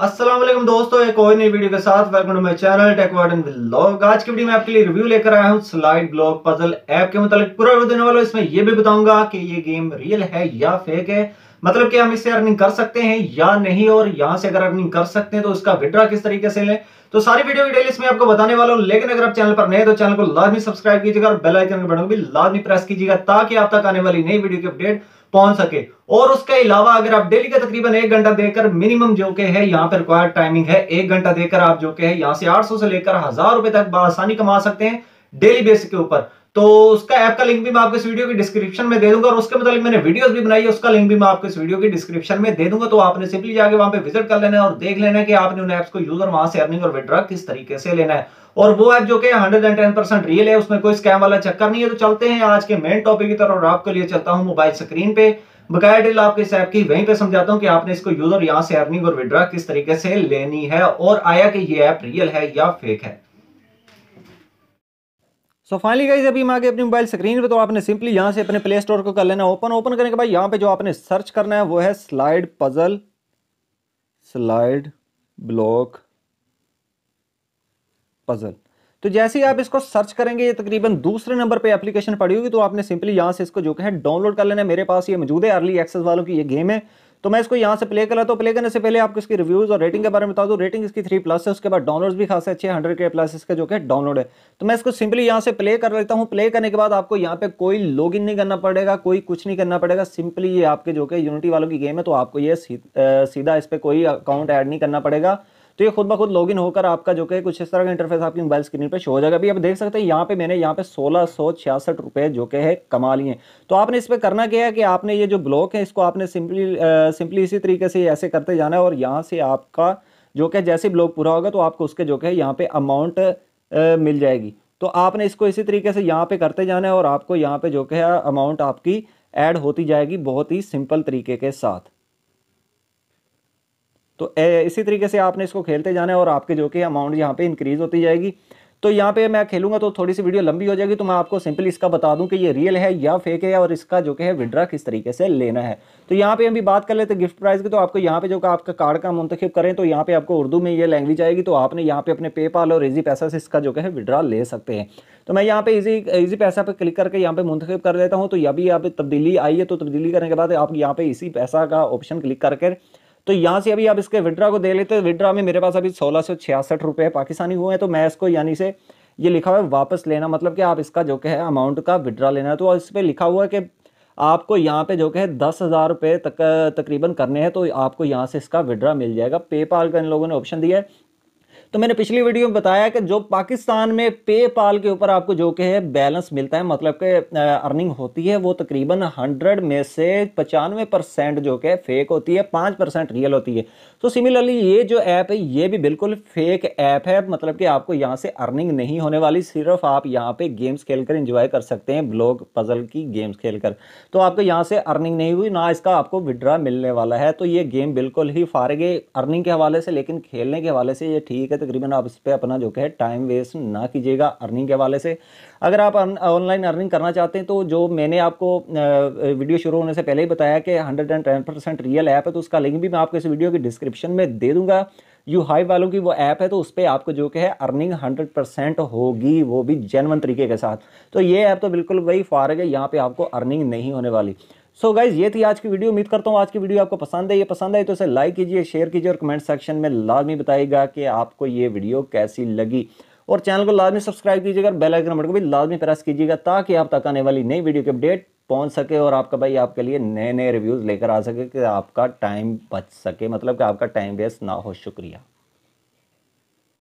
अस्सलाम वालेकुम दोस्तों, एक और नई वीडियो के साथ welcome to my channel tech world and vlog. आज की वीडियो में आपके लिए रिव्यू लेकर आया हूँ स्लाइड ब्लॉक पजल ऐप के मुतालिक पूरा रिव्यू देने वाला हूं। इसमें यह भी बताऊंगा कि ये गेम रियल है या फेक है, मतलब कि हम इससे अर्निंग कर सकते हैं या नहीं, और यहाँ से अगर अर्निंग कर सकते हैं तो उसका विड्रॉ किस तरीके से लें। तो सारी वीडियो डिटेल इसमें आपको बताने वाला हूँ, लेकिन अगर आप चैनल पर नए तो चैनल को लाजमी सब्सक्राइब कीजिएगा और बेल आइकन के बटन को भी लाजमी प्रेस कीजिएगा ताकि आप तक आने वाली नई वीडियो की अपडेट पहुंच सके। और उसके अलावा अगर आप डेली का तकरीबन 1 घंटा देकर मिनिमम जो के है यहाँ पर रिक्वायर्ड टाइमिंग है, 1 घंटा देकर आप जो के है यहाँ से 800 से लेकर 1000 रुपए तक बआसानी कमा सकते हैं डेली बेसिस के ऊपर। तो उसका ऐप का लिंक भी मैं आपको इस वीडियो की डिस्क्रिप्शन में दे दूंगा, और उसके मतलब मैंने वीडियोस भी बनाई है, उसका लिंक भी मैं आपको इस वीडियो की डिस्क्रिप्शन में दे दूंगा। तो आपने सिंपली जाके वहां पे विजिट कर लेना है और देख लेना है कि आपने उन ऐप्स को यूज और वहां से अर्निंग और विड्रॉ किस तरीके से लेना है। और वो ऐप जो कि 110% रियल है, उसमें कोई स्कैम वाला चक्कर नहीं है। तो चलते हैं आज के मेन टॉपिक की तरफ और आपके लिए चलता हूँ मोबाइल स्क्रीन पे, बकाया डिटेल आपको इस ऐप की वहीं पे समझाता हूँ कि आपने इसको यूज और यहाँ से अर्निंग और विड्रॉ किस तरीके से लेनी है, और आया कि ये ऐप रियल है या फेक है। तो फाइनली गाइस अभी मैं आगे अपनी मोबाइल स्क्रीन पे, तो आपने सिंपली यहाँ से अपने प्ले स्टोर को कर लेना ओपन। ओपन करने के बाद यहाँ पे जो आपने सर्च करना है वो है slide puzzle, slide block puzzle. तो जैसे ही आप इसको सर्च करेंगे ये तकरीबन दूसरे नंबर पे एप्लीकेशन पड़ी होगी। तो आपने सिंपली यहाँ से इसको जो है डाउनलोड कर लेना है। मेरे पास ये मौजूद है, अर्ली एक्सेस वालों की ये गेम है, तो मैं इसको यहाँ से प्ले कर लेता हूँ। प्ले करने से पहले आपको इसकी रिव्यूज़ और रेटिंग के बारे में बता दूँ। रेटिंग इसकी 3+ है, उसके बाद डाउनलोड्स भी खासे अच्छे 100K+ इसका जो है डाउनलोड है। तो मैं इसको सिंपली यहाँ से प्ले कर लेता हूँ। प्ले करने के बाद आपको यहाँ पे कोई लॉगिन नहीं करना पड़ेगा, कोई कुछ नहीं करना पड़ेगा। सिंपली ये आपके जो है यूनिटी वालों की गेम है, तो आपको ये सीधा इस पर कोई अकाउंट ऐड नहीं करना पड़ेगा। तो ये खुद ब खुद लॉगिन होकर आपका जो है कुछ इस तरह का इंटरफेस आपकी मोबाइल स्क्रीन पे शो हो जाएगा। अभी आप देख सकते हैं यहाँ पे मैंने यहाँ पे 1666 रुपये जो के है कमा लिए। तो आपने इस पे करना क्या है कि आपने ये जो ब्लॉक है इसको आपने सिंपली इसी तरीके से ऐसे करते जाना है, और यहाँ से आपका जो के जैसे ब्लॉक पूरा होगा तो आपको उसके जो है यहाँ पे अमाउंट मिल जाएगी। तो आपने इसको इसी तरीके से यहाँ पे करते जाना है और आपको यहाँ पे जो है अमाउंट आपकी ऐड होती जाएगी बहुत ही सिंपल तरीके के साथ। तो इसी तरीके से आपने इसको खेलते जाना है और आपके जो कि अमाउंट यहाँ पे इंक्रीज होती जाएगी। तो यहाँ पे मैं खेलूंगा तो थोड़ी सी वीडियो लंबी हो जाएगी, तो मैं आपको सिंपली इसका बता दूं कि ये रियल है या फेक है और इसका जो कि है विड्रॉ किस तरीके से लेना है। तो यहाँ पे हम भी बात कर लेते हैं गिफ्ट प्राइस की। तो आपको यहाँ पे जो आपका कार्ड का मुंतखब करें तो यहाँ पे आपको उर्दू में ये लैंग्वेज आएगी। तो आपने यहाँ पे अपने पेपाल और ईजी पैसा से इसका जो है विड्रॉ ले सकते हैं। तो मैं यहाँ पे ईजी पैसा पे क्लिक करके यहाँ पे मुंतखब कर देता हूँ। तो यह भी यहाँ पे तब्दीली आई है, तो तब्दीली करने के बाद आप यहाँ पे ईजी पैसा का ऑप्शन क्लिक करके तो यहाँ से अभी आप इसके विड्रॉ को दे लेते हैं। विड्रॉ में मेरे पास अभी 1666 रुपये पाकिस्तानी हुए हैं। तो मैं इसको यानी से ये लिखा हुआ है वापस लेना, मतलब कि आप इसका जो है अमाउंट का विड्रॉ लेना है। तो इस पर लिखा हुआ है कि आपको यहाँ पे जो है 10,000 रुपये तक तकरीबन करने हैं, तो आपको यहाँ से इसका विड्रॉ मिल जाएगा। पेपाल का इन लोगों ने ऑप्शन दिया है। तो मैंने पिछली वीडियो में बताया कि जो पाकिस्तान में पेपाल के ऊपर आपको जो कि है बैलेंस मिलता है, मतलब कि अर्निंग होती है, वो तकरीबन 100 में से 95% जो कि फेक होती है, 5% रियल होती है। तो सिमिलरली ये जो ऐप है ये भी बिल्कुल फेक ऐप है, मतलब कि आपको यहाँ से अर्निंग नहीं होने वाली, सिर्फ आप यहाँ पे गेम्स खेल कर इंजॉय कर सकते हैं ब्लॉक पजल की गेम्स खेल कर। तो आपको यहाँ से अर्निंग नहीं हुई, ना इसका आपको विड्रॉ मिलने वाला है। तो ये गेम बिल्कुल ही फारिग है अर्निंग के हवाले से, लेकिन खेलने के हवाले से ये ठीक है। तकरीबन आप इस पे अपना जो है टाइम वेस्ट ना कीजिएगा अर्निंग के हवाले से। अगर आप ऑनलाइन अर्निंग करना चाहते हैं तो जो मैंने आपको वीडियो शुरू होने से पहले ही बताया कि 110% रियल ऐप है, तो उसका लिंक भी मैं आपको इस वीडियो की डिस्क्रिप्शन में दे दूंगा। यू हाई वालों की वो ऐप है, तो उस पर आपको जो है अर्निंग 100% होगी, वो भी जेन्युइन तरीके के साथ। तो ये ऐप तो बिल्कुल वही फारग है, यहाँ पर आपको अर्निंग नहीं होने वाली। सो गाइज ये थी आज की वीडियो। उम्मीद करता हूँ आज की वीडियो आपको पसंद है। ये पसंद आई तो इसे लाइक कीजिए, शेयर कीजिए और कमेंट सेक्शन में लाजमी बताइएगा कि आपको ये वीडियो कैसी लगी। और चैनल को लाजमी सब्सक्राइब कीजिएगा और बेल आइकन बटन को भी लाजमी प्रेस कीजिएगा ताकि आप तक आने वाली नई वीडियो की अपडेट पहुँच सके और आपका भाई आपके लिए नए नए रिव्यूज़ लेकर आ सके कि आपका टाइम बच सके, मतलब कि आपका टाइम वेस्ट ना हो। शुक्रिया।